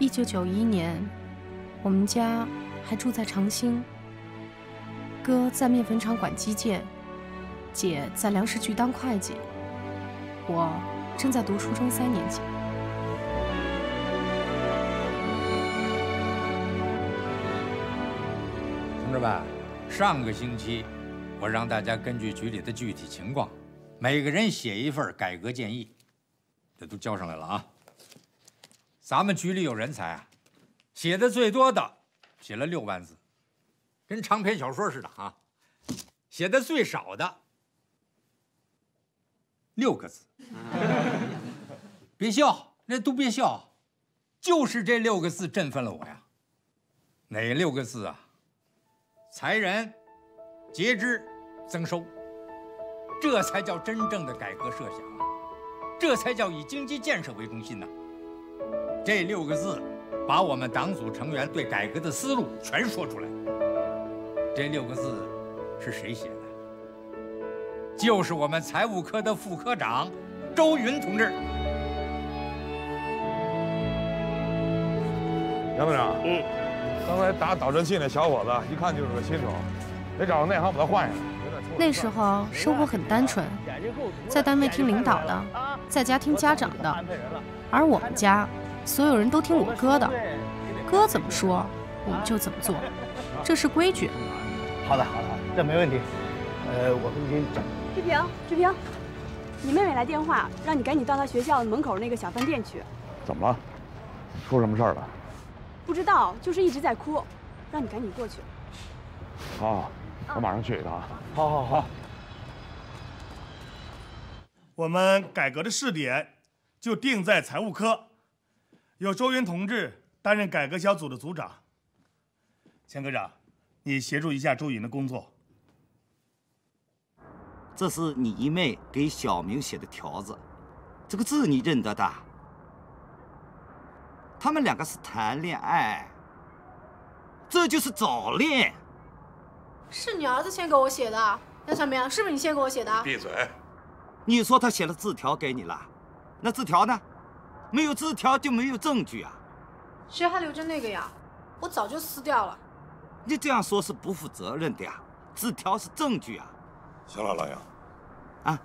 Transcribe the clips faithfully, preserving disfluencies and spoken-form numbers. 一九九一年，我们家还住在长兴，哥在面粉厂管基建，姐在粮食局当会计，我正在读初中三年级。 同志们，上个星期我让大家根据局里的具体情况，每个人写一份改革建议，这都交上来了啊。咱们局里有人才啊，写的最多的写了六万字，跟长篇小说似的啊。写的最少的六个字，别笑，那都别笑，就是这六个字振奋了我呀。哪六个字啊？ 裁人、节支、增收，这才叫真正的改革设想啊！这才叫以经济建设为中心呐、啊！这六个字，把我们党组成员对改革的思路全说出来。这六个字是谁写的？就是我们财务科的副科长周云同志。杨科长，嗯。 刚才打导针器那小伙子，一看就是个新手，得找个内行把他换下来。那时候生活很单纯，在单位听领导的，在家听家长的。而我们家，所有人都听我哥的，哥怎么说，我们就怎么做，这是规矩。好的，好的，这没问题。呃，我回去找。志平，志平，你妹妹来电话，让你赶紧到她学校门口那个小饭店去。怎么了？出什么事儿了？ 不知道，就是一直在哭，让你赶紧过去。好，我马上去一趟。好好好。我们改革的试点就定在财务科，由周云同志担任改革小组的组长。钱科长，你协助一下周云的工作。这是你姨妹给小明写的条子，这个字你认得的？ 他们两个是谈恋爱，这就是早恋。是你儿子先给我写的，杨小明，是不是你先给我写的？闭嘴！你说他写了字条给你了，那字条呢？没有字条就没有证据啊！谁还留着那个呀？我早就撕掉了。你这样说是不负责任的呀！字条是证据啊！行了，老杨，啊，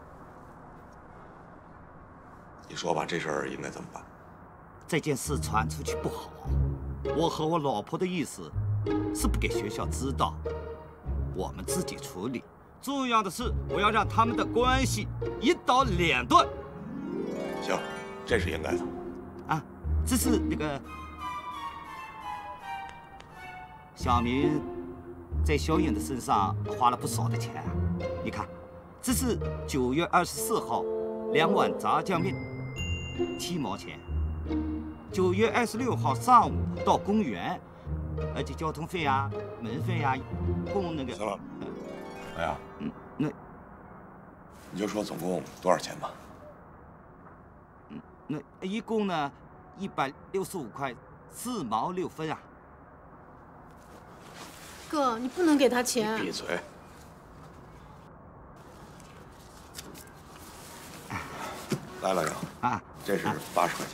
你说吧，这事儿应该怎么办？ 这件事传出去不好，我和我老婆的意思是不给学校知道，我们自己处理。重要的是，我要让他们的关系一刀两断。行，这是应该的。啊，这是那个小明在小颖的身上花了不少的钱啊，你看，这是九月二十四号两碗炸酱面，七毛钱。 九月二十六号上午到公园，而且交通费啊、门费啊，共那个。行了，哎呀，嗯，那你就说总共多少钱吧。嗯，那一共呢，一百六十五块四毛六分啊。哥，你不能给他钱。闭嘴。来，老杨啊，这是八十块钱。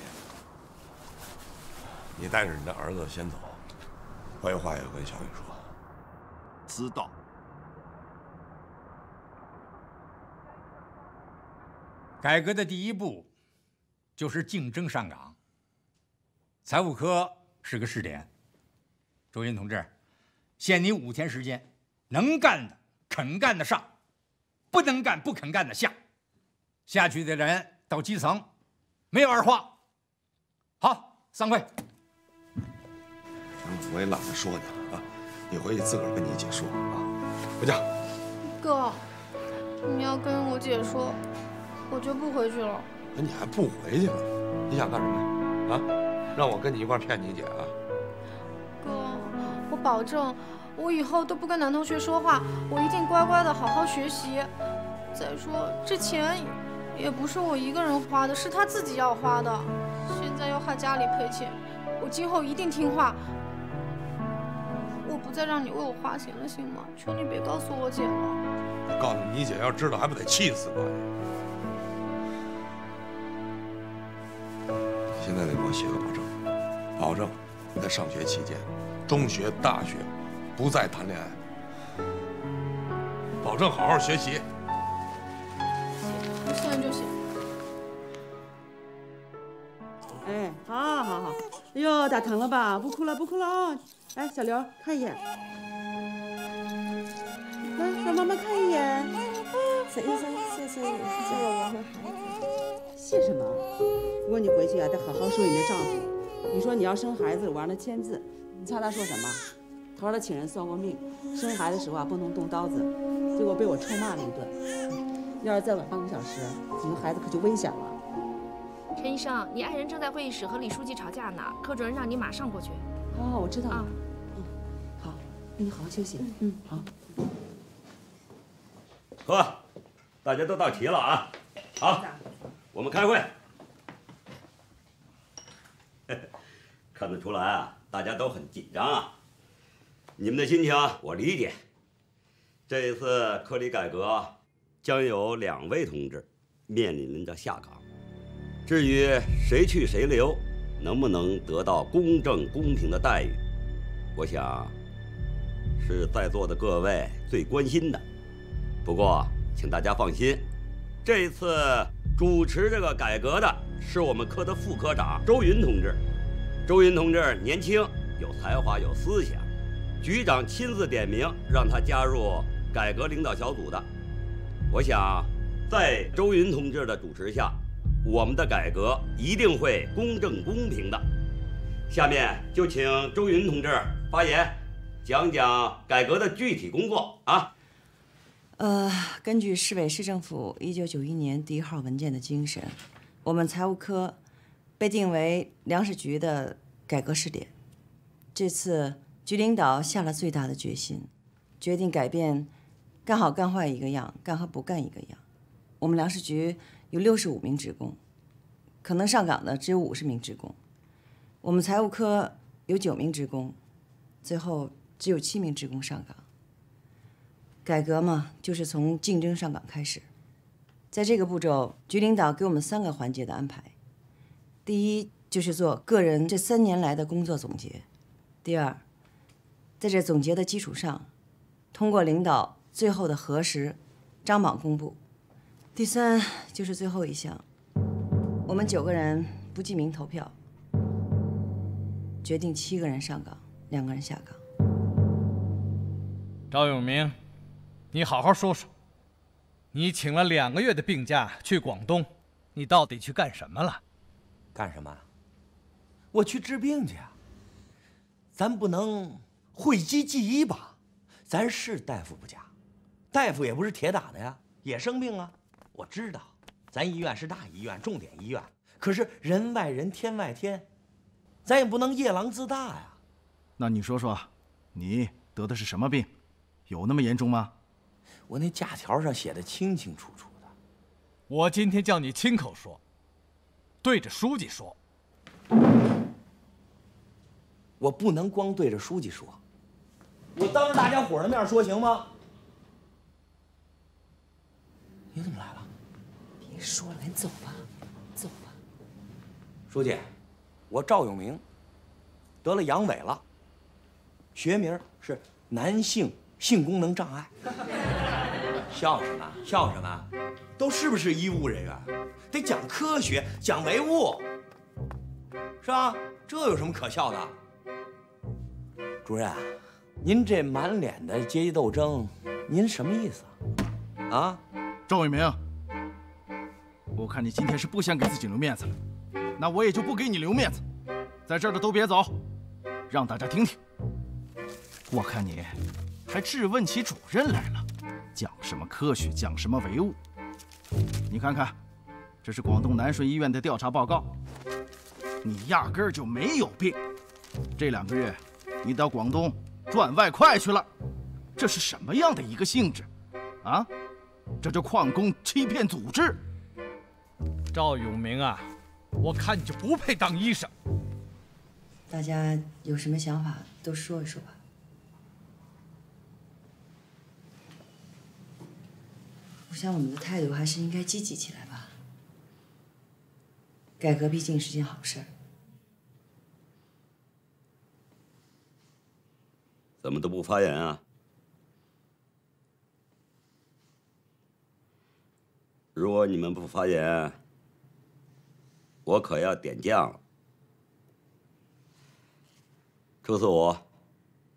你带着你的儿子先走，关于话也跟小雨说。知道。改革的第一步就是竞争上岗。财务科是个试点，周云同志，限你五天时间，能干的、肯干的上，不能干、不肯干的下。下去的人到基层，没有二话。好，散会。 我也懒得说你啊，你回去自个儿跟你姐说啊。回家。哥，你要跟我姐说，我就不回去了。哎，你还不回去呢？你想干什么呀？啊，让我跟你一块骗你姐啊？哥，我保证，我以后都不跟男同学说话，我一定乖乖的好好学习。再说这钱也不是我一个人花的，是他自己要花的，现在要害家里赔钱，我今后一定听话。 不再让你为我花钱了，行吗？求你别告诉我姐了。我告诉你，你姐要知道，还不得气死我！现在得给我写个保证，啊！保证你在上学期间、中学、大学不再谈恋爱，保证好好学习。行，算就行。哎，好，好，好。哎呦，打疼了吧？不哭了，不哭了啊！哎，小刘，看一眼。来，让妈妈看一眼。沈医生，谢谢你救了我和孩子。 谢什么？不过你回去啊，得好好说你那丈夫。你说你要生孩子，我让他签字，你猜他说什么？他说他请人算过命，生孩子时候啊不能动刀子，结果被我臭骂了一顿。要是再晚半个小时，你们孩子可就危险了。陈医生，你爱人正在会议室和李书记吵架呢，科主任让你马上过去。好，好，我知道了。嗯，好，那你好好休息。嗯，好。喝，大家都到齐了啊！好。 我们开会，看得出来啊，大家都很紧张啊。你们的心情我理解。这一次科里改革，将有两位同志面临着下岗。至于谁去谁留，能不能得到公正公平的待遇，我想是在座的各位最关心的。不过，请大家放心，这一次。 主持这个改革的是我们科的副科长周云同志。周云同志年轻、有才华、有思想，局长亲自点名让他加入改革领导小组的。我想，在周云同志的主持下，我们的改革一定会公正公平的。下面就请周云同志发言，讲讲改革的具体工作啊。 呃，根据市委市政府一九九一年第一号文件的精神，我们财务科被定为粮食局的改革试点。这次局领导下了最大的决心，决定改变干好干坏一个样，干和不干一个样。我们粮食局有六十五名职工，可能上岗的只有五十名职工。我们财务科有九名职工，最后只有七名职工上岗。 改革嘛，就是从竞争上岗开始。在这个步骤，局领导给我们三个环节的安排：第一，就是做个人这三年来的工作总结；第二，在这总结的基础上，通过领导最后的核实，张榜公布；第三，就是最后一项，我们九个人不记名投票，决定七个人上岗，两个人下岗。赵永明。 你好好说说，你请了两个月的病假去广东，你到底去干什么了？干什么？我去治病去啊！咱不能讳疾忌医吧？咱是大夫不假，大夫也不是铁打的呀，也生病啊。我知道，咱医院是大医院、重点医院，可是人外人、天外天，咱也不能夜郎自大呀。那你说说，你得的是什么病？有那么严重吗？ 我那假条上写的清清楚楚的，我今天叫你亲口说，对着书记说。我不能光对着书记说，我当着大家伙的面说行吗？你怎么来了？别说了，你走吧，走吧。书记，我赵永明得了阳痿了，学名是男性性功能障碍。 笑什么？笑什么？都是不是医务人员？得讲科学，讲唯物，是吧？这有什么可笑的？主任，您这满脸的阶级斗争，您什么意思啊？啊？赵永明，我看你今天是不想给自己留面子了，那我也就不给你留面子，在这儿的都别走，让大家听听。我看你还质问起主任来了。 讲什么科学，讲什么唯物？你看看，这是广东南顺医院的调查报告。你压根儿就没有病，这两个月你到广东赚外快去了，这是什么样的一个性质？啊，这就旷工欺骗组织。赵永明啊，我看你就不配当医生。大家有什么想法都说一说吧。 我想我们的态度还是应该积极起来吧。改革毕竟是件好事儿，怎么都不发言啊？如果你们不发言，我可要点将了。朱四五，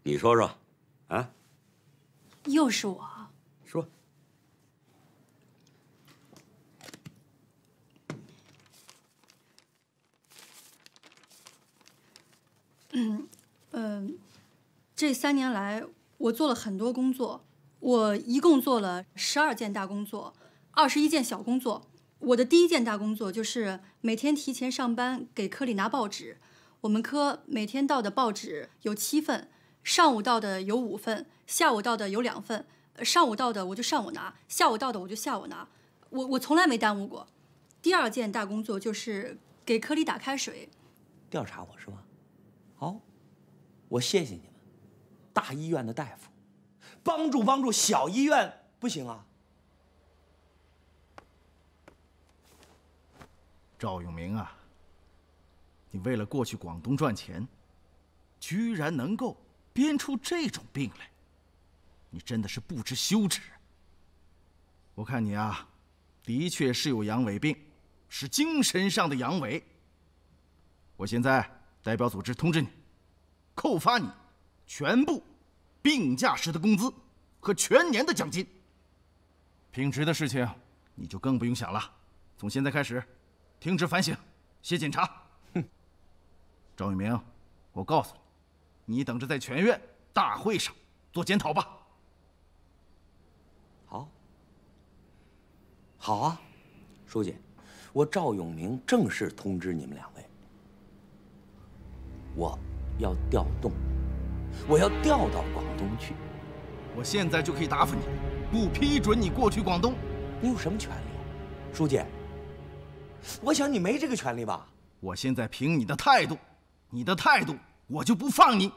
你说说，啊？又是我。说。嗯，嗯、呃。 这三年来，我做了很多工作，我一共做了十二件大工作，二十一件小工作。我的第一件大工作就是每天提前上班给科里拿报纸。我们科每天到的报纸有七份，上午到的有五份，下午到的有两份。上午到的我就上午拿，下午到的我就下午拿。我我从来没耽误过。第二件大工作就是给科里打开水。调查我是吗？好，我谢谢你们。 大医院的大夫，帮助帮助小医院不行啊！赵永明啊，你为了过去广东赚钱，居然能够编出这种病来，你真的是不知羞耻！我看你啊，的确是有阳痿病，是精神上的阳痿。我现在代表组织通知你，扣发你。 全部病假时的工资和全年的奖金。平时的事情你就更不用想了。从现在开始，停职反省，写检查。哼，赵永明，我告诉你，你等着在全院大会上做检讨吧。好，好啊，书记，我赵永明正式通知你们两位，我要调动。 我要调到广东去，我现在就可以答复你，不批准你过去广东，你有什么权利啊，书记？我想你没这个权利吧。我现在凭你的态度，你的态度，我就不放你。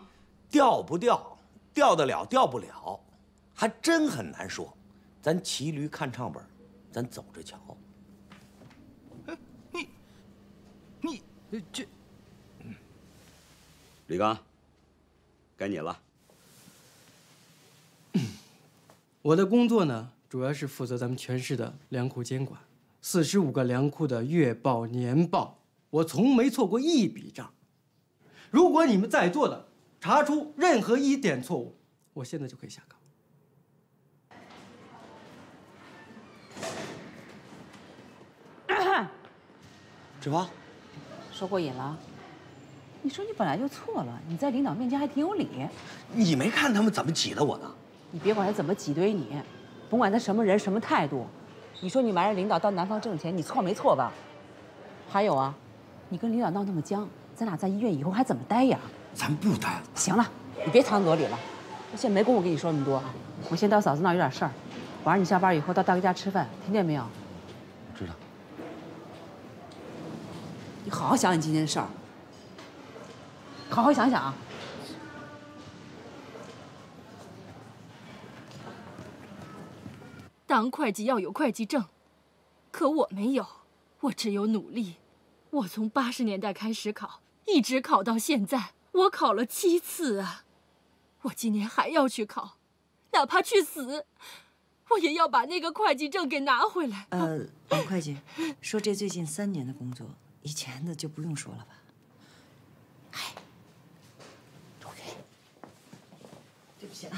调不调，调得了，调不了，还真很难说。咱骑驴看唱本，咱走着瞧。哎，你，你这，李刚。 该你了。我的工作呢，主要是负责咱们全市的粮库监管，四十五个粮库的月报、年报，我从没错过一笔账。如果你们在座的查出任何一点错误，我现在就可以下岗。芷芳，说过瘾了。 你说你本来就错了，你在领导面前还挺有理。你没看他们怎么挤兑我呢？你别管他怎么挤兑你，甭管他什么人什么态度。你说你瞒着领导到南方挣钱，你错没错吧？还有啊，你跟领导闹那么僵，咱俩在医院以后还怎么待呀？咱不待。行了，你别藏在里了。我现在没工夫跟你说那么多啊，我先到嫂子那儿有点事儿。晚上你下班以后到大哥家吃饭，听见没有？知道。你好好想想今天的事儿。 好好想想啊！当会计要有会计证，可我没有，我只有努力。我从八十年代开始考，一直考到现在，我考了七次啊！我今年还要去考，哪怕去死，我也要把那个会计证给拿回来。呃，王会计，说这最近三年的工作，以前的就不用说了吧？哎。 对不起啊，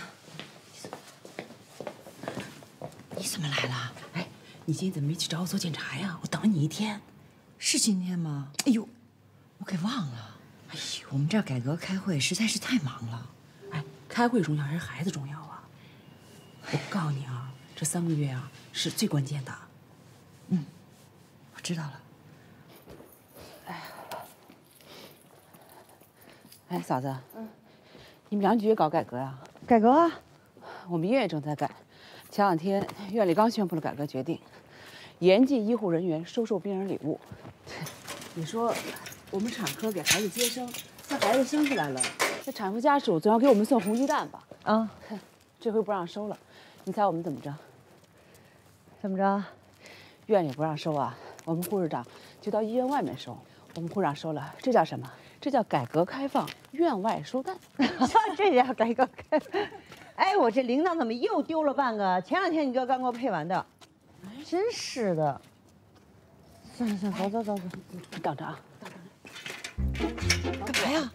你怎么来了？哎，你今天怎么没去找我做检查呀？我等了你一天。是今天吗？哎呦，我给忘了。哎呦，我们这儿改革开会实在是太忙了。哎，开会重要还是孩子重要啊？我告诉你啊，这三个月啊是最关键的。嗯，我知道了。哎，哎，嫂子。嗯。 你们粮局也搞改革啊？改革啊，我们医院也正在改。前两天院里刚宣布了改革决定，严禁医护人员收受病人礼物。你说，我们产科给孩子接生，那孩子生下来了，这产妇家属总要给我们送红鸡蛋吧？啊、嗯，这回不让收了，你猜我们怎么着？怎么着？院里不让收啊，我们护士长就到医院外面收。我们护士长收了，这叫什么？这叫改革开放，院外收蛋。这叫改革开放。哎，我这铃铛怎么又丢了半个？前两天你哥刚给我配完的，真是的。算了算了，走走走走，你等着啊。干嘛呀？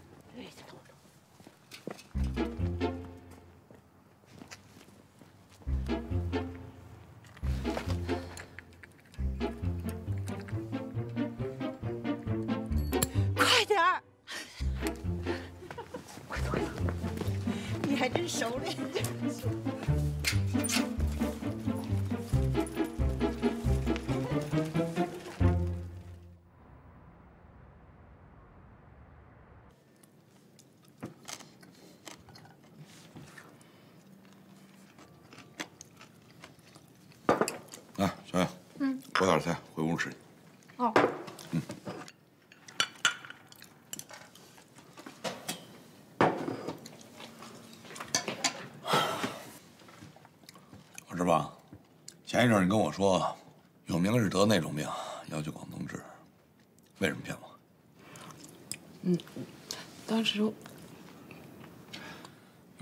还真熟练。来，小雅，嗯，我打点菜，回屋吃去。哦，嗯。 是吧？前一阵你跟我说，有名是得那种病，要去广东治，为什么骗我？嗯，当时有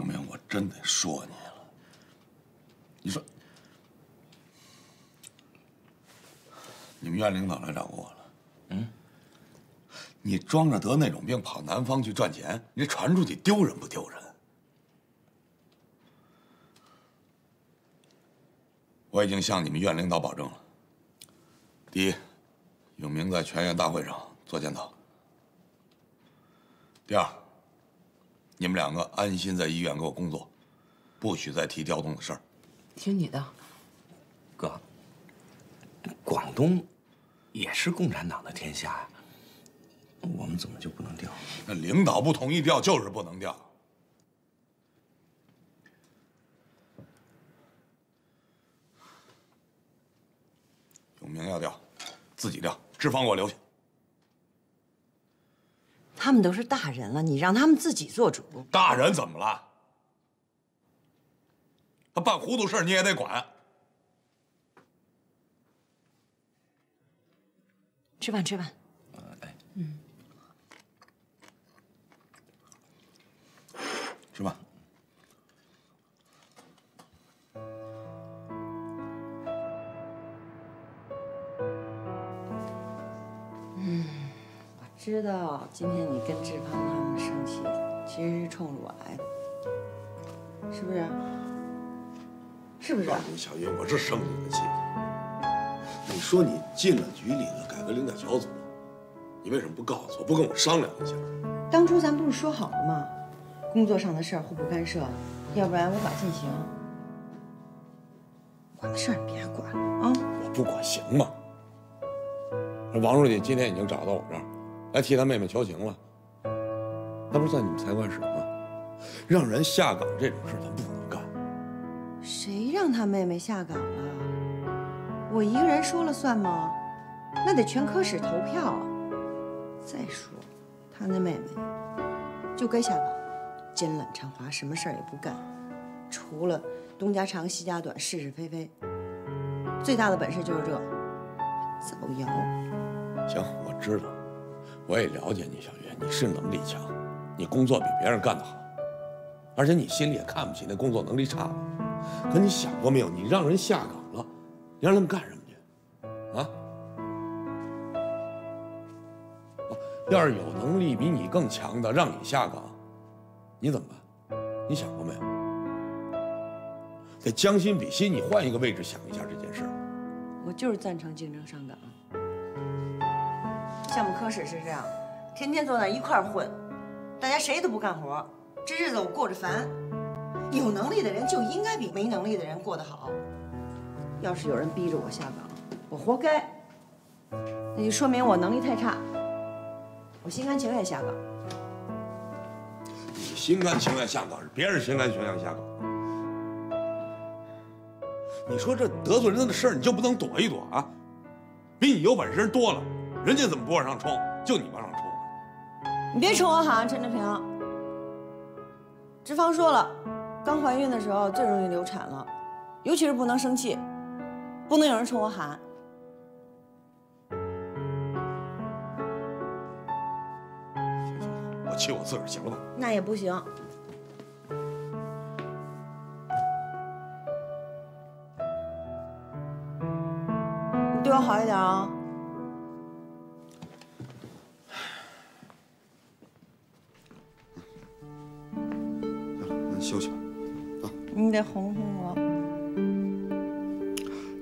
没有我真得说你了？你说，你们院领导来找过我了，嗯？你装着得那种病跑南方去赚钱，你这传出去丢人不丢人？ 我已经向你们院领导保证了：第一，永明在全院大会上做检讨；第二，你们两个安心在医院给我工作，不许再提调动的事儿。听你的，哥，广东也是共产党的天下呀，我们怎么就不能调？那领导不同意调，就是不能调。 永明要调，自己调，脂肪给我留下。他们都是大人了，你让他们自己做主。大人怎么了？他办糊涂事你也得管。吃饭，吃饭。哎，嗯，吃饭。 知道今天你跟志芳他们生气，其实是冲乳癌，是不是？是不是？小云，我是生你的气。你说你进了局里了，改革领导小组，你为什么不告诉我，不跟我商量一下？当初咱不是说好了吗？工作上的事儿互不干涉，要不然无法进行。我的事儿你别管啊！我不管行吗？王书记今天已经找到我这儿。 来替他妹妹求情了，那不是在你们财管室吗？让人下岗这种事他不能干。谁让他妹妹下岗了？我一个人说了算吗？那得全科室投票。再说，他那妹妹就该下岗，奸懒馋滑，什么事儿也不干，除了东家长西家短，是是非非。最大的本事就是这，造谣。行，我知道。 我也了解你，小月，你是能力强，你工作比别人干得好，而且你心里也看不起那工作能力差的。可你想过没有？你让人下岗了，你让他们干什么去？啊？要是有能力比你更强的让你下岗，你怎么办？你想过没有？得将心比心，你换一个位置想一下这件事。我就是赞成竞争上岗。 项目科室是这样，天天坐那一块儿混，大家谁都不干活，这日子我过着烦。有能力的人就应该比没能力的人过得好。要是有人逼着我下岗，我活该，那就说明我能力太差，我心甘情愿下岗。你心甘情愿下岗是别人心甘情愿下岗。你说这得罪人的事儿，你就不能躲一躲啊？比你有本事人多了。 人家怎么不往上冲，就你往上冲、啊？你别冲我喊，陈志平。志芳说了，刚怀孕的时候最容易流产了，尤其是不能生气，不能有人冲我喊。行行，切我自个儿行了吧？那也不行。你对我好一点啊。 休息吧，啊！你得哄哄我。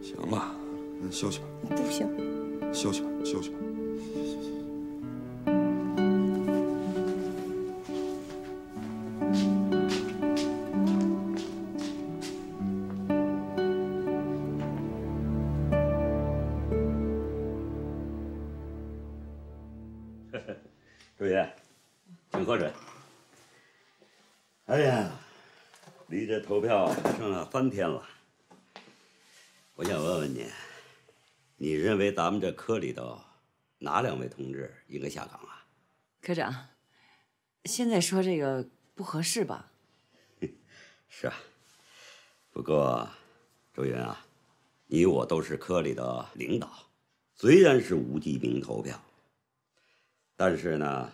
行了，你休息吧。不行。休息吧，休息吧。周云，请喝水。哎呀！ 离这投票剩了三天了，我想问问你，你认为咱们这科里头哪两位同志应该下岗啊？科长，现在说这个不合适吧？是啊，不过周云啊，你我都是科里的领导，虽然是无记名投票，但是呢，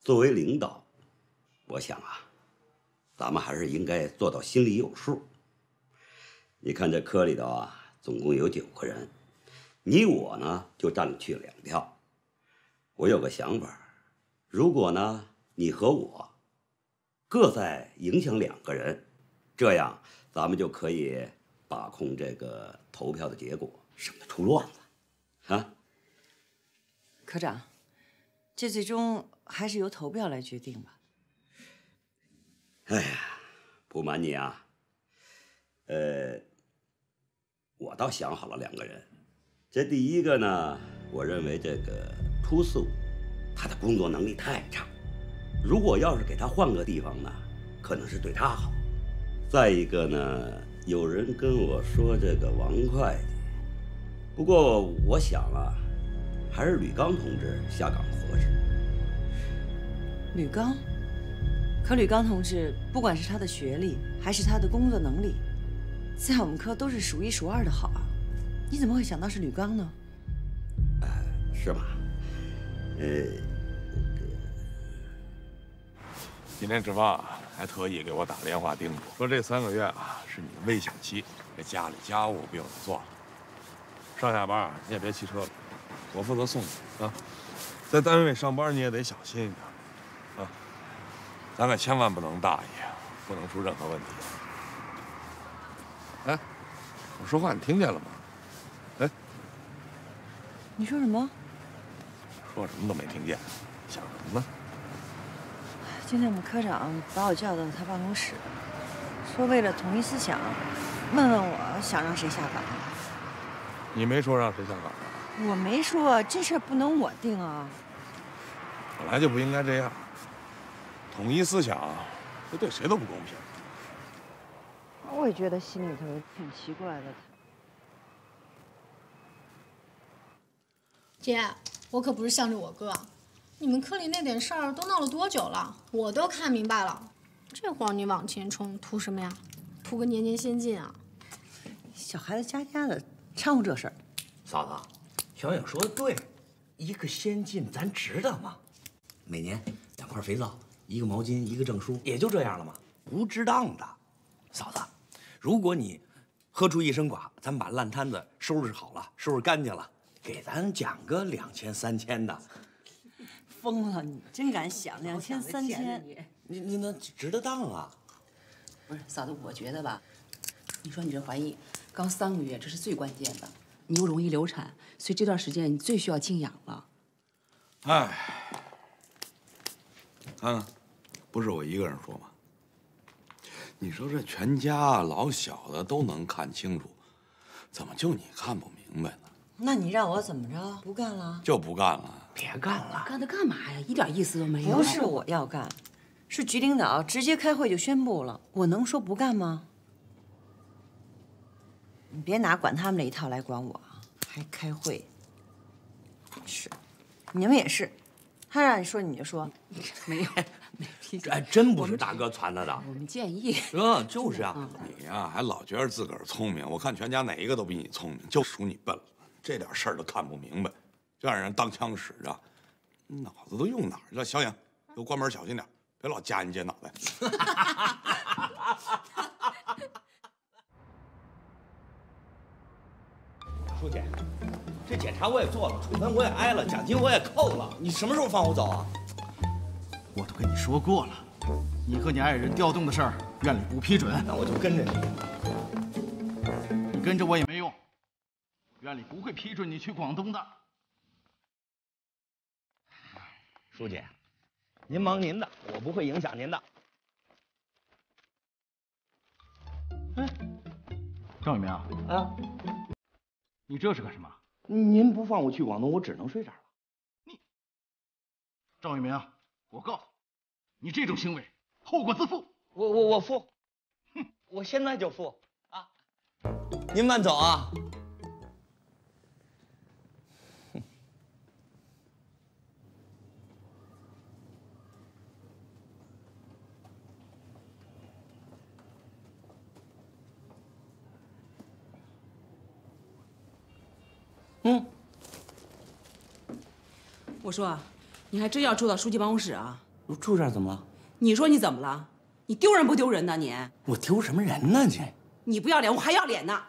作为领导，我想啊。 咱们还是应该做到心里有数。你看这科里头啊，总共有九个人，你我呢就占了去两票。我有个想法，如果呢你和我各再影响两个人，这样咱们就可以把控这个投票的结果，省得出乱子啊。科长，这最终还是由投票来决定吧。 哎呀，不瞒你啊，呃，我倒想好了两个人。这第一个呢，我认为这个初速，他的工作能力太差，如果要是给他换个地方呢，可能是对他好。再一个呢，有人跟我说这个王会计，不过我想啊，还是吕刚同志下岗合适。吕刚。 可吕刚同志，不管是他的学历还是他的工作能力，在我们科都是数一数二的好啊！你怎么会想到是吕刚呢？呃，是吗？呃，今天值班啊，还特意给我打电话叮嘱，说这三个月啊是你的危险期，这家里家务不用你做了，上下班啊你也别骑车了，我负责送你啊。在单位上班你也得小心一点。 咱可千万不能大意，不能出任何问题。哎，我说话你听见了吗？哎，你说什么？说什么都没听见，想什么呢？今天我们科长把我叫到他办公室，说为了统一思想，问问我想让谁下岗。你没说让谁下岗？我没说，这事儿不能我定啊。本来就不应该这样。 统一思想，这对谁都不公平。我也觉得心里头挺奇怪的。姐，我可不是向着我哥，你们科里那点事儿都闹了多久了？我都看明白了，这会儿你往前冲，图什么呀？图个年年先进啊！小孩子家家的，掺和这事儿。嫂子，小颖说的对，一个先进，咱值得吗？每年两块肥皂。 一个毛巾，一个证书，也就这样了嘛，不值当的。嫂子，如果你喝出一身剐，咱们把烂摊子收拾好了，收拾干净了，给咱讲个两千三千的。疯了你，真敢想两千三千，你你那值得当啊？不是嫂子，我觉得吧，你说你这怀孕刚三个月，这是最关键的，你又容易流产，所以这段时间你最需要静养了。哎，看看。 不是我一个人说吗？你说这全家老小的都能看清楚，怎么就你看不明白呢？那你让我怎么着？不干了？就不干了？别干了！干它干嘛呀？一点意思都没有。不是我要干，是局领导直接开会就宣布了，我能说不干吗？你别拿管他们这一套来管我啊！还开会？是，你们也是，他让你说你就说，没有。 哎，真不是大哥传他的。我们建议。嗯，就是啊，你呀还老觉得自个儿聪明，我看全家哪一个都比你聪明，就数你笨了，这点事儿都看不明白，就让人当枪使着，脑子都用哪儿了？小颖，有关门小心点，别老夹人家脑袋。书记，这检查我也做了，处分我也挨了，奖金我也扣了，你什么时候放我走啊？我都跟你说过了，你和你爱人调动的事儿，院里不批准。那我就跟着你，你跟着我也没用，院里不会批准你去广东的。书记，您忙您的，我不会影响您的。哎，赵永明啊，啊，你这是干什么？您不放我去广东，我只能睡这儿了。你，赵永明，我告诉你，你这种行为后果自负。我我我负，哼，我现在就负啊！您慢走啊。 嗯，我说啊，你还真要住到书记办公室啊？我住这儿怎么了？你说你怎么了？你丢人不丢人呢？你我丢什么人呢？你你不要脸，我还要脸呢。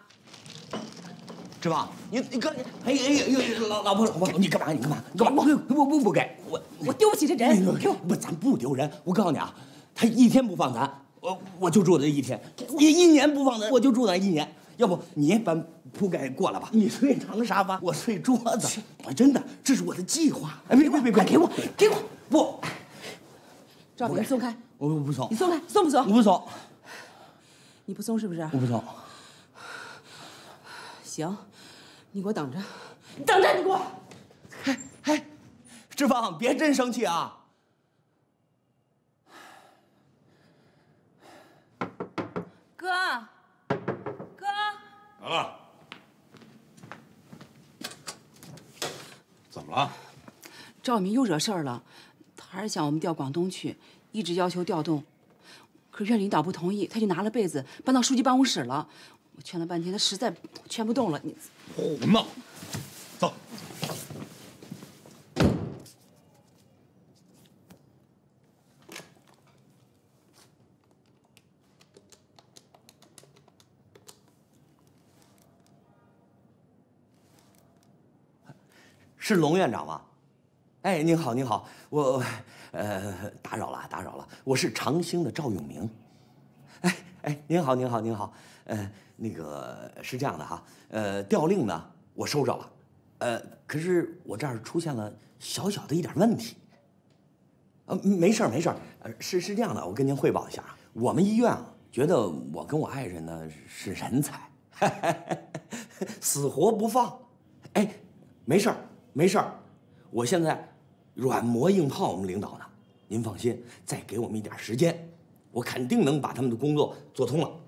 志邦，你你干哎哎哎老老婆老婆，你干嘛？你干嘛？你干嘛？我我不不给我我丢不起这人。不，咱不丢人。我告诉你啊，他一天不放咱，我我就住那一天；一一年不放咱，我就住那一年。 要不你把铺盖过来吧？你睡长沙发，我睡桌子。我真的，这是我的计划。哎，别别别别，给我，给我！不，赵明，松开！我不不松。你松开，松不松？我不松。你不松是不是？我不松。行，你给我等着，等着你给我。哎哎，志芳，别真生气啊！ 来了，怎么了？赵明又惹事儿了，他还是想我们调广东去，一直要求调动，可是院领导不同意，他就拿了被子搬到书记办公室了。我劝了半天，他实在劝不动了。你胡闹！走。是龙院长吗？哎，您好，您好，我呃打扰了，打扰了，我是长兴的赵永明。哎哎，您好，您好，您好，呃，那个是这样的哈，呃，调令呢我收着了，呃，可是我这儿出现了小小的一点问题。呃，没事儿，没事儿，呃，是是这样的，我跟您汇报一下啊，我们医院啊觉得我跟我爱人呢是人才，死活不放。哎，没事儿。 没事儿，我现在软磨硬泡我们领导呢，您放心，再给我们一点时间，我肯定能把他们的工作做通了。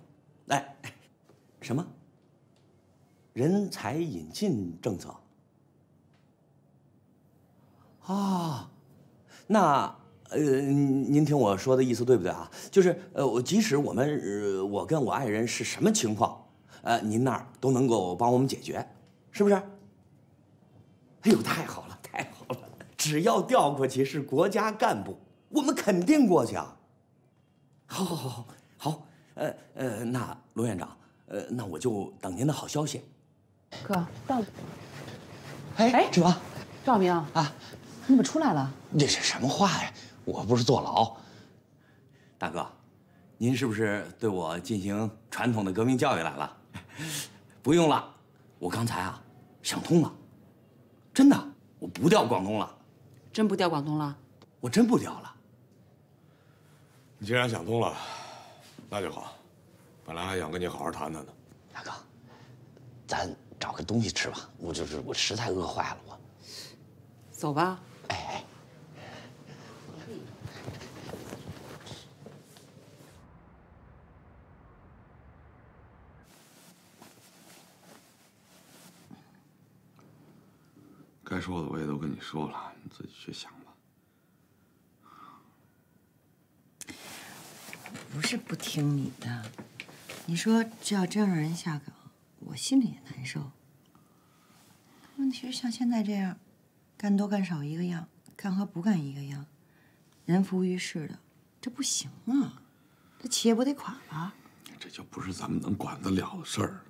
哎，什么？人才引进政策？啊，那呃，您听我说的意思对不对啊？就是呃，我即使我们、呃、我跟我爱人是什么情况，呃，您那儿都能够帮我们解决，是不是？ 哎呦，太好了，太好了！只要调过去是国家干部，我们肯定过去啊。好，好，好，好，好。呃呃，那罗院长，呃，那我就等您的好消息。哥，到了。哎哎，志芳，赵明啊，你怎么出来了？这是什么话呀？我不是坐牢。大哥，您是不是对我进行传统的革命教育来了？不用了，我刚才啊想通了。 真的，我不调广东了，真不调广东了，我真不调了。你既然想通了，那就好。本来还想跟你好好谈谈呢，大哥，咱找个东西吃吧。我就是我实在饿坏了，我。走吧。哎哎。该说的我也都跟你说了，你自己去想吧。不是不听你的，你说只要真有人下岗，我心里也难受。问题是像现在这样，干多干少一个样，干和不干一个样，人浮于事的，这不行啊！这企业不得垮吗？这就不是咱们能管得了的事儿了。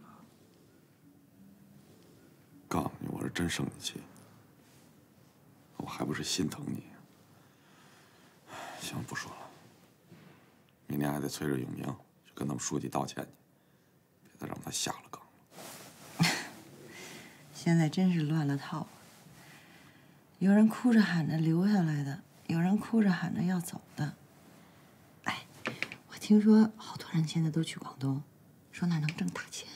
告诉你，我是真生气，我还不是心疼你。行，不说了。明天还得催着永明去跟他们书记道歉去，别再让他下了岗了。现在真是乱了套了。有人哭着喊着留下来的，有人哭着喊着要走的。哎，我听说好多人现在都去广东，说那能挣大钱。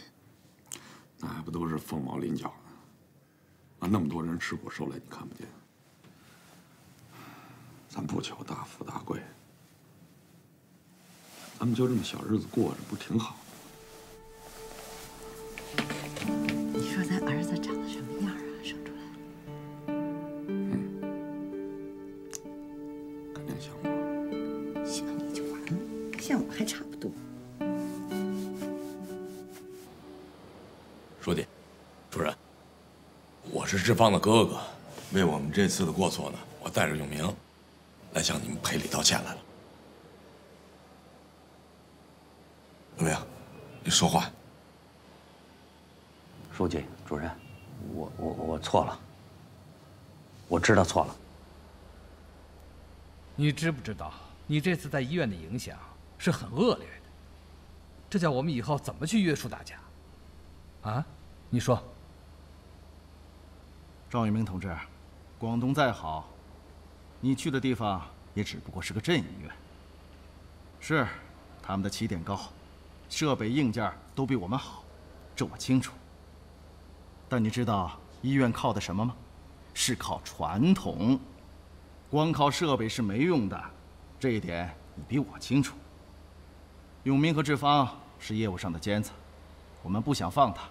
那还不都是凤毛麟角的？啊，那么多人吃苦受累，你看不见？咱不求大富大贵。 咱们就这么小日子过着，不挺好？你说咱儿子长得什么样啊？生出来？嗯，肯定像我。像你就完了，像我还差不多。书记，主任，我是志芳的哥哥，为我们这次的过错呢，我带着永明来向你们赔礼道歉来了。 怎么样？你说话。书记、主任，我我我错了，我知道错了。你知不知道，你这次在医院的影响是很恶劣的，这叫我们以后怎么去约束大家？啊？你说。赵永明同志，广东再好，你去的地方也只不过是个镇医院。是，他们的起点高。 设备硬件都比我们好，这我清楚。但你知道医院靠的什么吗？是靠传统，光靠设备是没用的，这一点你比我清楚。永明和志芳是业务上的尖子，我们不想放他，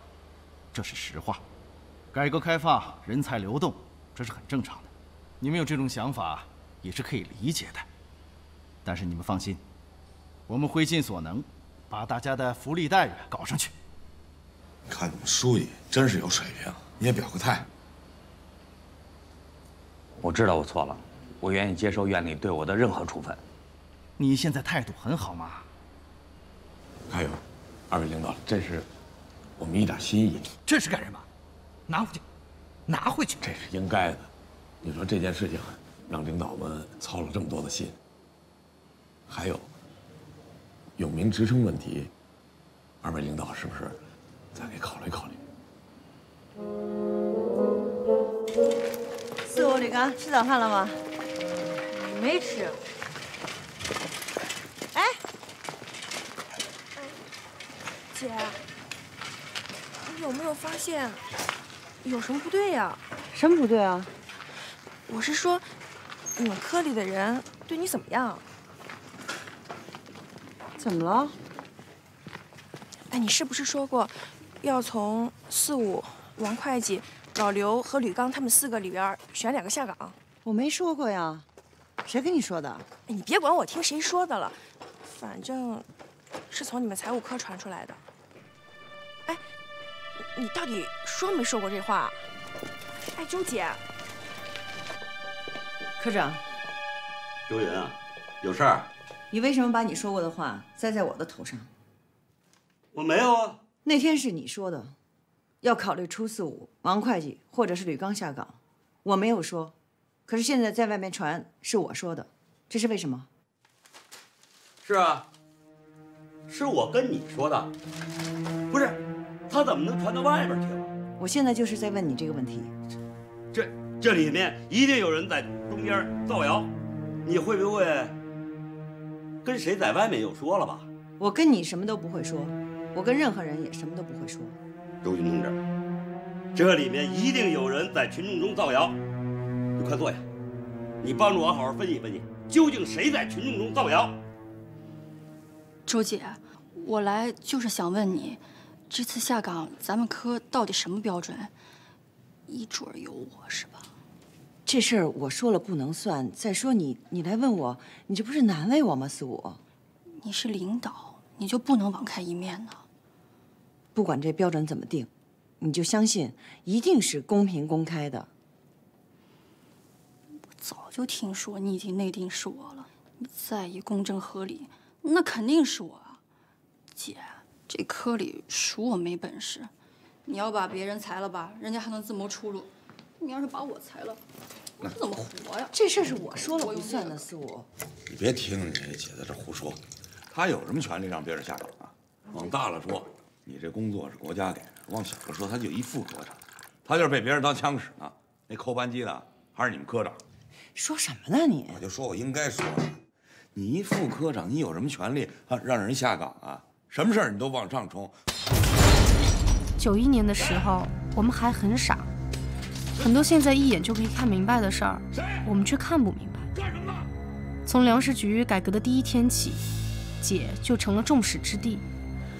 这是实话。改革开放，人才流动，这是很正常的。你们有这种想法也是可以理解的，但是你们放心，我们会尽所能。 把大家的福利待遇搞上去。看你们书记真是有水平，你也表个态。我知道我错了，我愿意接受院里对我的任何处分。你现在态度很好嘛。还有，二位领导，这是我们一点心意。这是干什么？拿回去，拿回去。这是应该的。你说这件事情让领导们操了这么多的心。还有。 永明职称问题，二位领导是不是再给考虑考虑？四五李刚，吃早饭了吗？没吃。哎，姐，你有没有发现有什么不对呀？什么不对啊？我是说，你们科里的人对你怎么样？ 怎么了？哎，你是不是说过，要从四五、王会计、老刘和吕刚他们四个里边选两个下岗？我没说过呀，谁跟你说的？哎，你别管我听谁说的了，反正是从你们财务科传出来的。哎，你到底说没说过这话？哎，周姐，科长，周云啊，有事儿。 你为什么把你说过的话栽在我的头上？我没有啊。那天是你说的，要考虑出四五、王会计或者是吕刚下岗，我没有说。可是现在在外面传是我说的，这是为什么？是啊，是我跟你说的，不是，他怎么能传到外边去了？我现在就是在问你这个问题。这这里面一定有人在中间造谣，你会不会？ 跟谁在外面又说了吧？我跟你什么都不会说，我跟任何人也什么都不会说。周云同志，这里面一定有人在群众中造谣，你快坐下，你帮助我好好分析分析，究竟谁在群众中造谣？周姐，我来就是想问你，这次下岗咱们科到底什么标准？一准有我是吧？ 这事儿我说了不能算。再说你，你来问我，你这不是难为我吗？四五，你是领导，你就不能网开一面呢？不管这标准怎么定，你就相信一定是公平公开的。我早就就听说你已经内定是我了，你再一公正合理，那肯定是我啊。姐，这科里数我没本事，你要把别人裁了吧，人家还能自谋出路；你要是把我裁了，我怎么活呀？这事是我说了不算的，四五。你别听人家姐在这胡说，她有什么权利让别人下岗啊？往大了说，你这工作是国家给的；往小了说，她就一副科长，她就是被别人当枪使呢。那扣扳机的还是你们科长。 说什么呢你？我就说我应该说了，你一副科长，你有什么权利啊让人下岗啊？什么事儿你都往上冲。九一年的时候，我们还很傻，很多现在一眼就可以看明白的事儿，我们却看不明白。从粮食局改革的第一天起，姐就成了众矢之的。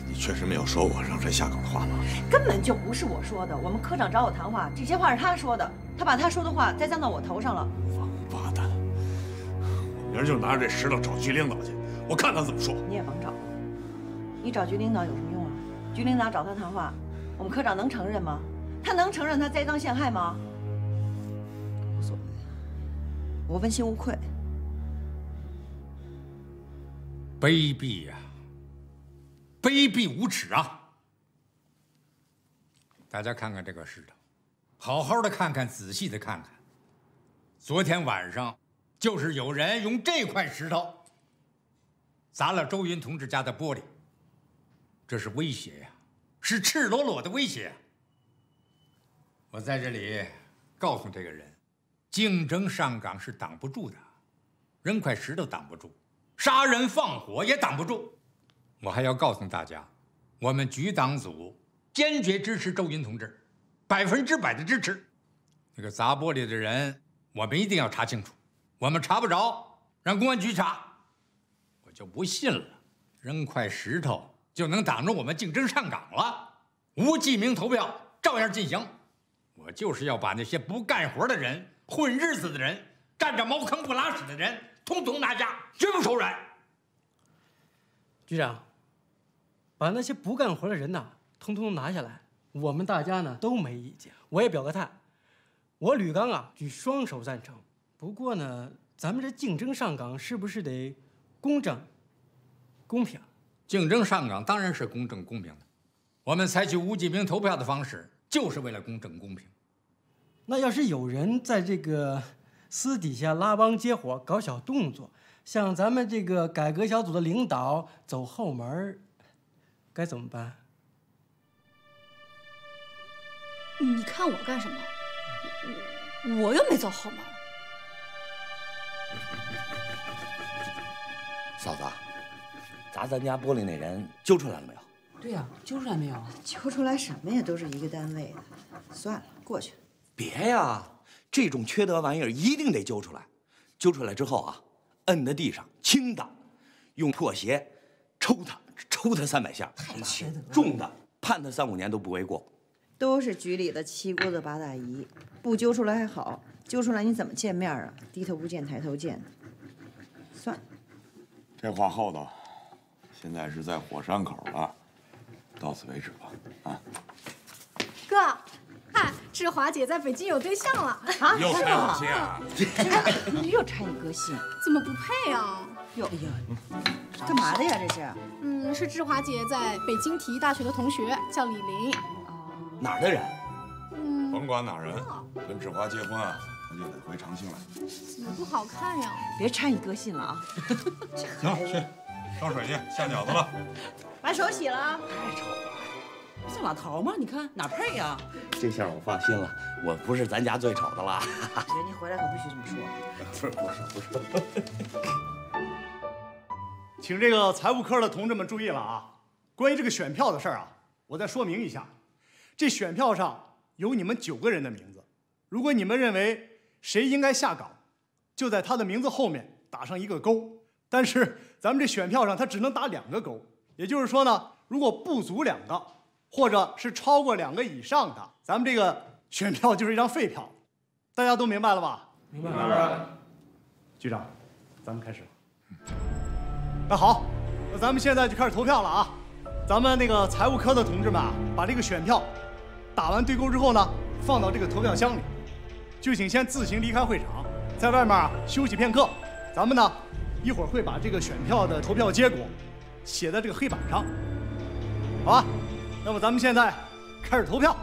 你确实没有说我让谁下岗的话吗？根本就不是我说的，我们科长找我谈话，这些话是他说的，他把他说的话栽赃到我头上了。 八蛋！我明儿就拿着这石头找局领导去，我看他怎么说。你也甭找，你找局领导有什么用啊？局领导找他谈话，我们科长能承认吗？他能承认他栽赃陷害吗？无所谓，我问心无愧。卑鄙呀！卑鄙无耻啊！大家看看这个石头，好好的看看，仔细的看看。 昨天晚上，就是有人用这块石头砸了周云同志家的玻璃。这是威胁呀，是赤裸裸的威胁。我在这里告诉这个人，竞争上岗是挡不住的，扔块石头挡不住，杀人放火也挡不住。我还要告诉大家，我们局党组坚决支持周云同志，百分之百的支持。那个砸玻璃的人。 我们一定要查清楚，我们查不着，让公安局查。我就不信了，扔块石头就能挡着我们竞争上岗了？无记名投票照样进行。我就是要把那些不干活的人、混日子的人、占着茅坑不拉屎的人，统统拿下，绝不手软。局长，把那些不干活的人呐，统统拿下来，我们大家呢都没意见。我也表个态。 我吕刚啊，举双手赞成。不过呢，咱们这竞争上岗是不是得公正、公平？竞争上岗当然是公正公平的。我们采取无记名投票的方式，就是为了公正公平。那要是有人在这个私底下拉帮结伙、搞小动作，像咱们这个改革小组的领导走后门，该怎么办？你看我干什么？ 我又没走后门。嫂子，砸咱家玻璃那人揪出来了没有？对呀、啊，揪出来没有？揪出来什么呀？都是一个单位的。算了，过去。别呀，这种缺德玩意儿一定得揪出来。揪出来之后啊，摁在地上，轻的，用破鞋抽他，抽他三百下。太缺德了。重的，判他三五年都不为过。 都是局里的七姑子八大姨，不揪出来还好，揪出来你怎么见面啊？低头不见抬头见，算了。这话厚道，现在是在火山口了，到此为止吧。啊，哥，嗨，志华姐在北京有对象了啊！又拆我心啊！你又拆你哥心，怎么不配啊？哟，哎呀，干嘛的呀？这是？嗯，是志华姐在北京体育大学的同学，叫李林。 哪儿的人？嗯，甭管哪人，跟志华结婚啊，那就得回长兴来。怎么不好看呀？别掺你哥信了啊！行，去烧水去下饺子了。把手洗了。太丑了，不是老头吗？你看哪配呀？这下我放心了，我不是咱家最丑的了。人家回来可不许这么说。不是不是不是。请这个财务科的同志们注意了啊！关于这个选票的事儿啊，我再说明一下。 这选票上有你们九个人的名字，如果你们认为谁应该下岗，就在他的名字后面打上一个勾。但是咱们这选票上他只能打两个勾，也就是说呢，如果不足两个，或者是超过两个以上的，咱们这个选票就是一张废票。大家都明白了吧？明白了。局长，咱们开始。那好，那咱们现在就开始投票了啊！咱们那个财务科的同志们啊，把这个选票。 打完对勾之后呢，放到这个投票箱里，就请先自行离开会场，在外面休息片刻。咱们呢，一会儿会把这个选票的投票结果写在这个黑板上，好吧？那么咱们现在开始投票。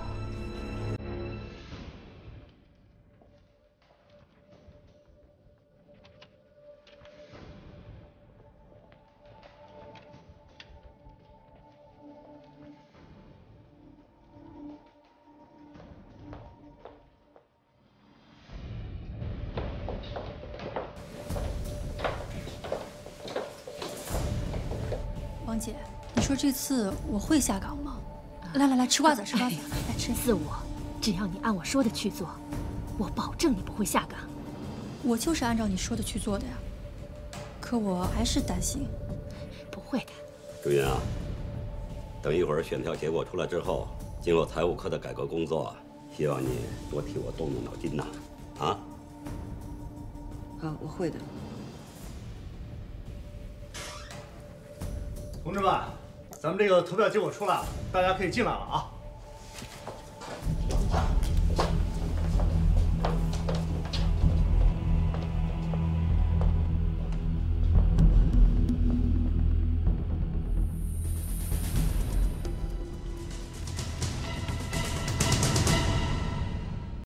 王姐，你说这次我会下岗吗？来来来，吃瓜子，吃瓜子，来吃四五。只要你按我说的去做，我保证你不会下岗。我就是按照你说的去做的呀，可我还是担心。不会的，朱云啊，等一会儿选票结果出来之后，今后财务科的改革工作，希望你多替我动动脑筋呐，啊？啊，我会的。 同志们，咱们这个投票结果出来了，大家可以进来了啊。